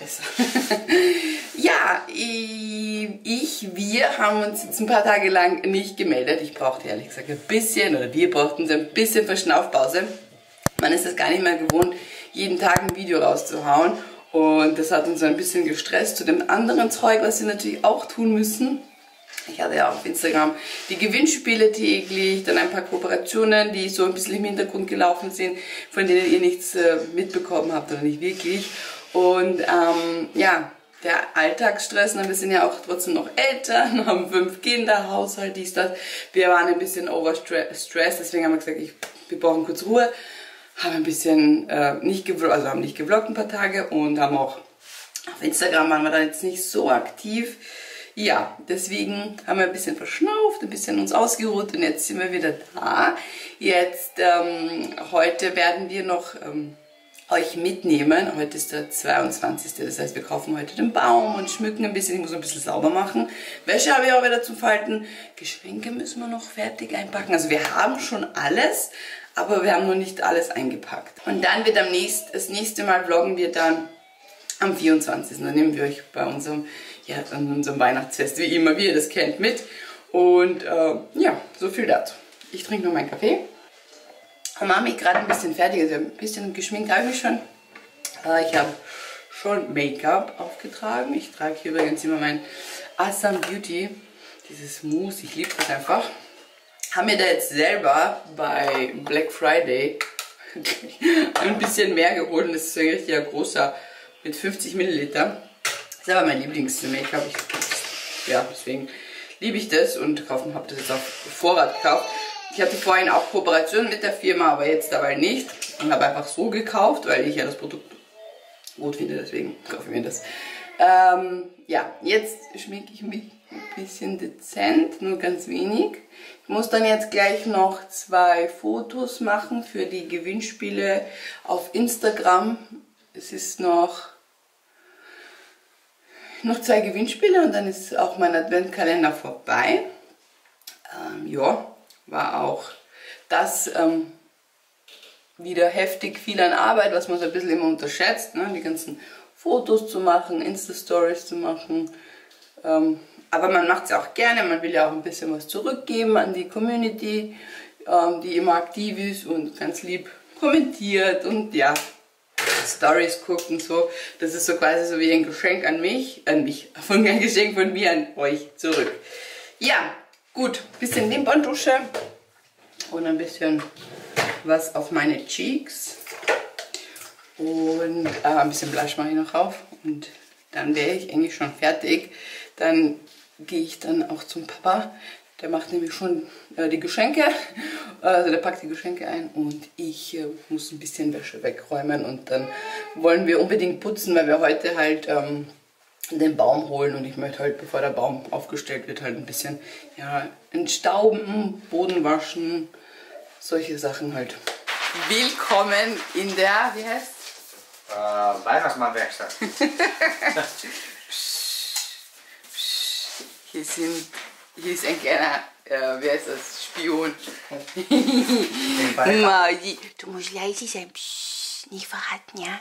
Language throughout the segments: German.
besser. Ja, wir haben uns jetzt ein paar Tage lang nicht gemeldet. Ich brauchte ehrlich gesagt ein bisschen, oder wir brauchten so ein bisschen Verschnaufpause. Man ist es gar nicht mehr gewohnt, jeden Tag ein Video rauszuhauen. Und das hat uns ein bisschen gestresst zu dem anderen Zeug, was wir natürlich auch tun müssen. Ich hatte ja auf Instagram die Gewinnspiele täglich, dann ein paar Kooperationen, die so ein bisschen im Hintergrund gelaufen sind, von denen ihr nichts mitbekommen habt oder nicht wirklich. Und ja, der Alltagsstress, wir sind ja auch trotzdem noch Eltern, haben 5 Kinder, Haushalt, dies, das. Wir waren ein bisschen overstressed, deswegen haben wir gesagt, wir brauchen kurz Ruhe. Haben ein bisschen haben nicht gevloggt ein paar Tage und haben auch auf Instagram waren wir dann jetzt nicht so aktiv. Ja, deswegen haben wir ein bisschen verschnauft, ein bisschen uns ausgeruht und jetzt sind wir wieder da. Jetzt, heute werden wir noch euch mitnehmen. Heute ist der 22. Das heißt, wir kaufen heute den Baum und schmücken ein bisschen. Ich muss ein bisschen sauber machen. Wäsche habe ich auch wieder zum Falten. Geschenke müssen wir noch fertig einpacken. Also wir haben schon alles, aber wir haben noch nicht alles eingepackt. Und dann wird das nächste Mal vloggen wir dann am 24. Dann nehmen wir euch bei unserem, ja, an unserem Weihnachtsfest, wie immer, wie ihr das kennt, mit. Und ja, so viel dazu. Ich trinke noch meinen Kaffee. Ich mache mich gerade ein bisschen fertig, also ein bisschen geschminkt habe ich mich schon. Ich habe schon Make-up aufgetragen. Ich trage hier übrigens immer mein Awesome Beauty, dieses Mousse, ich liebe das einfach. Haben mir da jetzt selber bei Black Friday ein bisschen mehr geholt. Das ist ein richtiger großer mit 50 Milliliter. Das ist aber mein Lieblings-Make-up. Ja, deswegen liebe ich das und habe das jetzt auf Vorrat gekauft. Ich hatte vorhin auch Kooperation mit der Firma, aber jetzt dabei nicht. Und habe einfach so gekauft, weil ich ja das Produkt gut finde. Deswegen kaufe ich mir das. Ja, jetzt schminke ich mich ein bisschen dezent, nur ganz wenig. Ich muss dann jetzt gleich noch 2 Fotos machen für die Gewinnspiele auf Instagram. Es ist noch 2 Gewinnspiele und dann ist auch mein Adventkalender vorbei. Ja, war auch das wieder heftig viel an Arbeit, was man so ein bisschen immer unterschätzt, ne? Die ganzen Fotos zu machen, Insta-Stories zu machen. Aber man macht es auch gerne, man will ja auch ein bisschen was zurückgeben an die Community, die immer aktiv ist und ganz lieb kommentiert und ja, Stories guckt und so. Das ist so quasi so wie ein Geschenk an mich, ein Geschenk von mir an euch zurück. Ja, gut, bisschen Wimperntusche und ein bisschen was auf meine Cheeks und ein bisschen Blush mache ich noch auf und dann wäre ich eigentlich schon fertig. Dann gehe ich dann auch zum Papa. Der macht nämlich schon die Geschenke. Also der packt die Geschenke ein und ich muss ein bisschen Wäsche wegräumen. Und dann wollen wir unbedingt putzen, weil wir heute halt den Baum holen. Und ich möchte halt, bevor der Baum aufgestellt wird, halt ein bisschen ja, entstauben, Boden waschen, solche Sachen halt. Willkommen in der, wie heißt es? Weihnachtsmannwerkstatt. Hier ist ein kleiner, wer ist das? Spion. Maudi, du musst leise sein. Psst, nicht verraten, ja?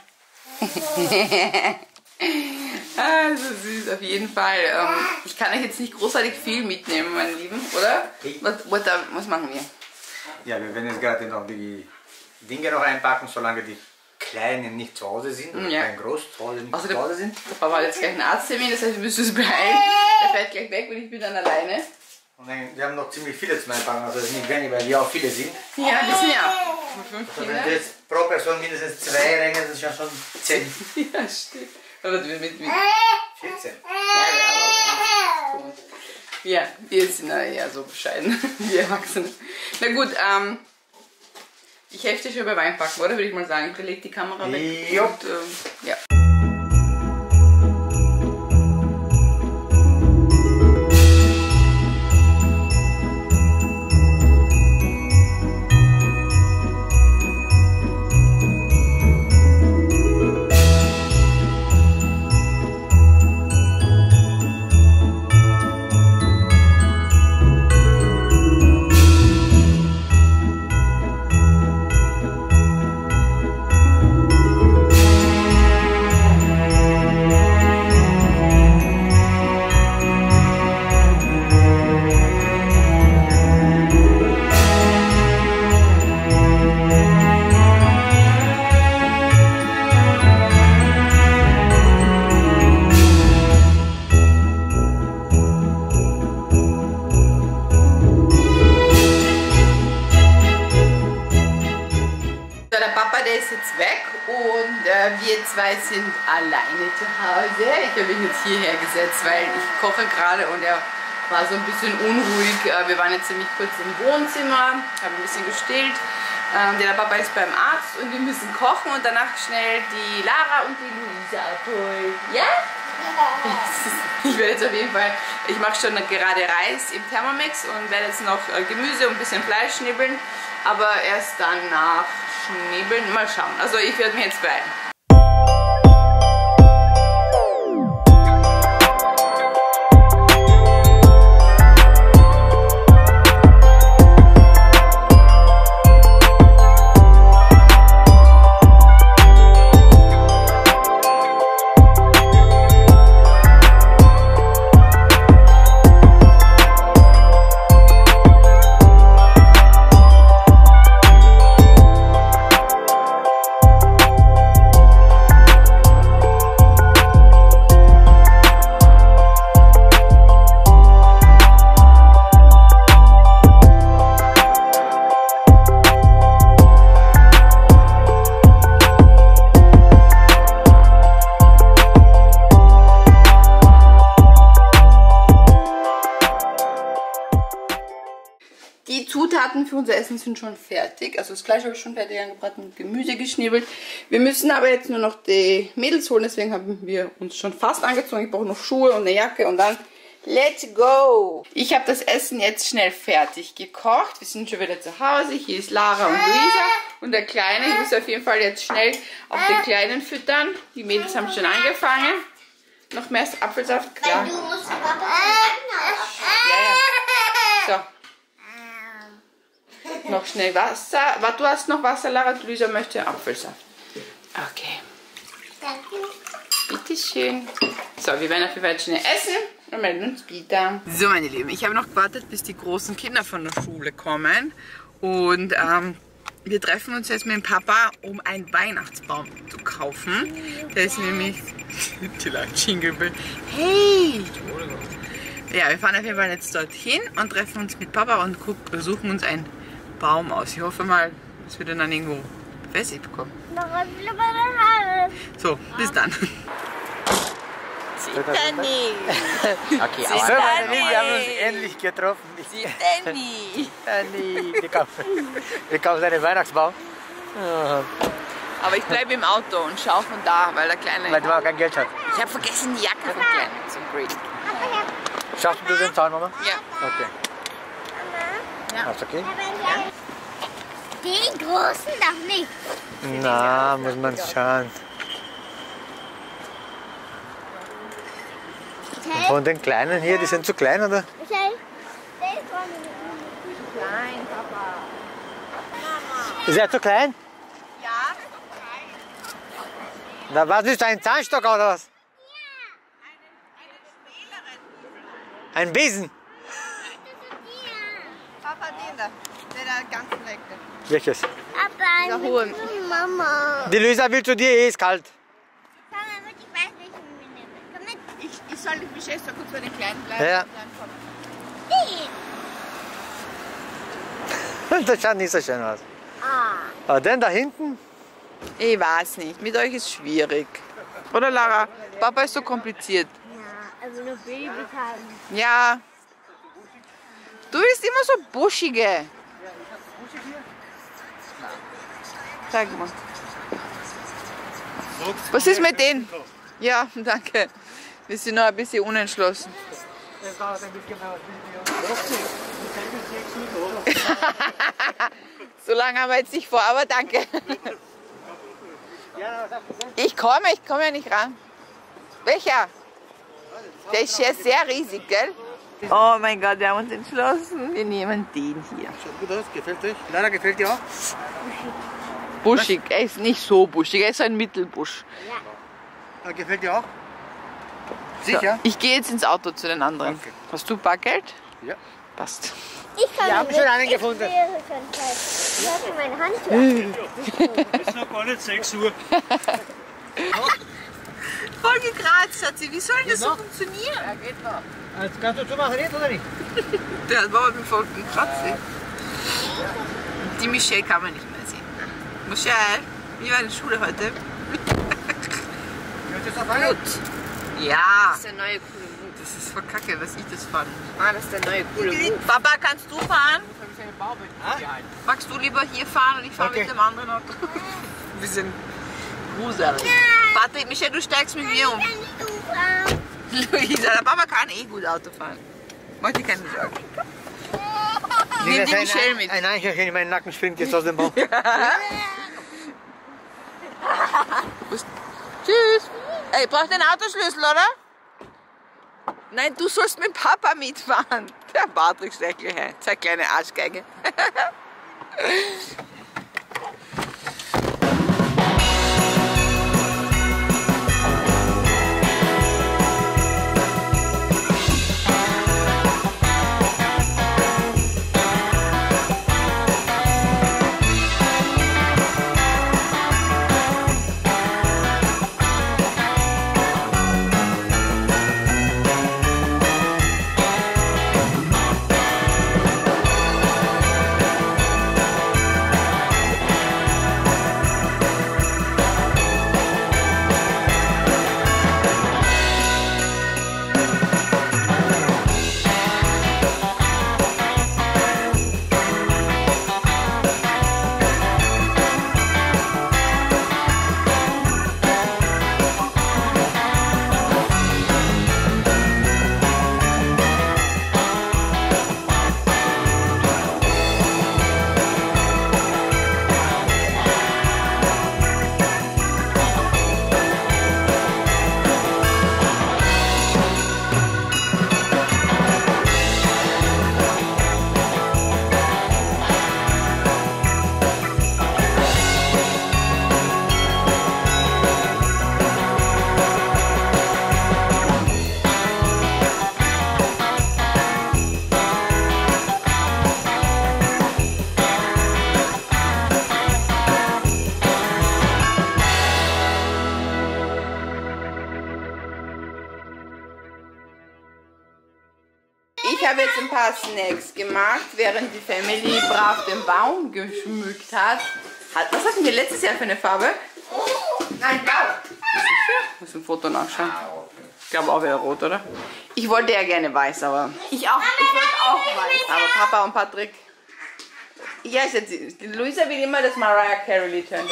Ah, so süß, auf jeden Fall. Ich kann euch jetzt nicht großartig viel mitnehmen, meine Lieben, oder? Was machen wir? Ja, wir werden jetzt gerade noch die Dinge noch einpacken, solange die Kleinen nicht zu Hause sind, oder ja. Kein Groß zu Hause nicht also zu Hause sind. Der Papa hat jetzt gleich einen Arzttermin, das heißt, wir müssen uns beeilen. Er fährt gleich weg und ich bin dann alleine. Und dann, wir haben noch ziemlich viele zum Einpacken, also das ist nicht wenig, weil wir auch viele sind. Ja, wir sind ja auch 5 Kinder. Also wenn jetzt pro Person mindestens 2 Ränge, das ist ja schon 10. Ja, stimmt. Aber du bist mit 14. Ja, wir sind ja eher so bescheiden, wir Erwachsene. Na gut, ich helfe dir schon beim Einpacken, oder? Würde ich mal sagen. Ich lege die Kamera weg. Jo. Und, ja. sind alleine zu Hause. Ich habe ihn jetzt hierher gesetzt, weil ich koche gerade und er war so ein bisschen unruhig. Wir waren jetzt ziemlich kurz im Wohnzimmer, haben ein bisschen gestillt. Der Papa ist beim Arzt und wir müssen kochen und danach schnell die Lara und die Luisa abholen. Ja? Ich werde jetzt auf jeden Fall, ich mache schon gerade Reis im Thermomix und werde jetzt noch Gemüse und ein bisschen Fleisch schnibbeln, aber erst danach schnibbeln, mal schauen. Also ich werde mich jetzt beeilen. Die Zutaten für unser Essen sind schon fertig. Also das Fleisch habe ich schon fertig angebraten und Gemüse geschnibbelt. Wir müssen aber jetzt nur noch die Mädels holen, deswegen haben wir uns schon fast angezogen. Ich brauche noch Schuhe und eine Jacke und dann let's go! Ich habe das Essen jetzt schnell fertig gekocht. Wir sind schon wieder zu Hause. Hier ist Lara und Luisa und der Kleine. Ich muss auf jeden Fall jetzt schnell auf den Kleinen füttern. Die Mädels haben schon angefangen. Noch mehr Apfelsaft, klar. Du musst Papa ja. So. Noch schnell Wasser. Du hast noch Wasser, Lara. Luisa möchte Apfelsaft. Okay. Danke. Bitteschön. So, wir werden auf jeden Fall schnell essen und melden uns wieder. So, meine Lieben, ich habe noch gewartet, bis die großen Kinder von der Schule kommen. Und wir treffen uns jetzt mit dem Papa, um einen Weihnachtsbaum zu kaufen. Der ist nämlich... Hey! Ja, wir fahren auf jeden Fall jetzt dorthin und treffen uns mit Papa und besuchen uns einen Baum aus. Ich hoffe mal, dass wir den dann irgendwo befestigt bekommen. So, bis dann. Zitani! Okay, aber so, meine Lieben, wir haben uns endlich getroffen. Zitani! Wir kaufen einen Weihnachtsbaum. Aber ich bleibe im Auto und schaue von da, weil der Kleine... Weil du auch kein Geld hast. Ich habe vergessen, die Jacke vom Kleinen zu bringen. Schaffst du den Zaun, Mama? Ja. Okay. Ja. Ist okay? Ja. Den großen doch nicht. Na, muss man schauen. Und von den kleinen hier, die sind zu klein, oder? Klein, Papa. Ist er zu klein? Ja. Na, was ist ein Zahnstock oder was? Ja. Ein Besen. Der ganz lecker. Welches? Aber Mama. Die Luisa will zu dir, ist kalt. Mama, ich weiß nicht, komm mit. Ich soll mich jetzt so kurz bei den Kleinen bleiben. Ja. Und dann das schaut nicht so schön aus. Ah. Aber denn da hinten? Ich weiß nicht, mit euch ist schwierig. Oder Lara? Papa ist so kompliziert. Ja, also nur Babys haben. Ja. Du bist immer so buschige. Ja, ich hab buschig hier. Zeig mal. Was ist mit denen? Ja, danke. Wir sind noch ein bisschen unentschlossen. So lange haben wir jetzt nicht vor, aber danke. Ich komme ja nicht ran. Welcher? Der ist ja sehr riesig, gell? Oh mein Gott, wir haben uns entschlossen. Wir nehmen den hier. Schaut gut aus, gefällt euch? Lara, gefällt dir auch? Buschig, er ist nicht so buschig, er ist so ein Mittelbusch. Ja. Gefällt dir auch? Sicher? So, ich gehe jetzt ins Auto zu den anderen. Okay. Hast du Bargeld? Ja. Passt. Wir haben schon einen gefunden. Ich habe meine Hand. Es ist noch gar nicht 6 Uhr. Voll gekratzt hat sie. Wie soll das so funktionieren? Ja, geht noch. Jetzt kannst du zumachen jetzt, oder nicht? Der hat mich voll gekratzt. Die Michelle kann man nicht mehr sehen. Michelle, wie war die Schule heute? das aber Blut. Ja. Das ist der neue coole Blut. Das ist voll kacke, dass ich das fand. Ah, das ist der neue coole Blut. Papa, kannst du fahren? Magst du lieber hier fahren und ich fahre mit dem anderen Auto? Wir sind Grusel. Patrick, Michelle, du steigst mit mir um. Luisa, der Papa kann eh gut Auto fahren. Mach dir keine Sorgen. Nimm die Michelle mit. Ein Eichhörnchen in meinen Nacken springt jetzt aus dem Bauch. Tschüss. Ey, brauchst du den Autoschlüssel, oder? Nein, du sollst mit Papa mitfahren. Der Patrick steckt hier hin. Zeig kleine Arschgeige. Ich habe jetzt ein paar Snacks gemacht, während die Family brav den Baum geschmückt hat. Was hatten wir letztes Jahr für eine Farbe? Nein, blau. Ich muss ein Foto nachschauen. Ich glaube auch wieder rot, oder? Ich wollte ja gerne weiß, aber... Ich wollte auch weiß, aber Papa und Patrick... Ja, Luisa will immer das Mariah Carey Lied hören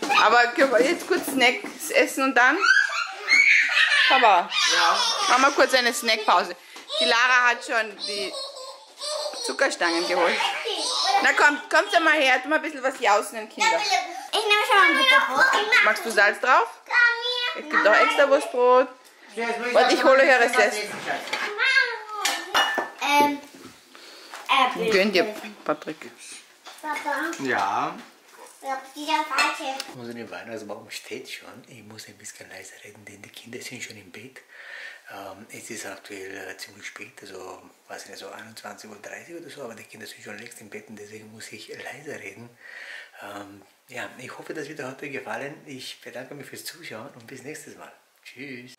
dazu. Aber jetzt kurz Snacks essen und dann... Papa, machen wir kurz eine Snackpause. Die Lara hat schon die Zuckerstangen geholt. Na komm, kommt ja mal her, tu mal ein bisschen was jausen den Kindern. Ich nehme schon mal Butterbrot. Magst du Salz drauf? Es gibt auch extra Wurstbrot. Warte, ich hole euch eures Essen. Gönn dir, Patrick. Ja? Unser Weihnachtsbaum steht schon. Ich muss ein bisschen leiser reden, denn die Kinder sind schon im Bett. Es ist aktuell ziemlich spät, also weiß ich nicht, so 21.30 Uhr oder so, aber die Kinder sind schon längst im Bett und deswegen muss ich leiser reden. Ja, ich hoffe, das wird euch heute gefallen. Ich bedanke mich fürs Zuschauen und bis nächstes Mal. Tschüss.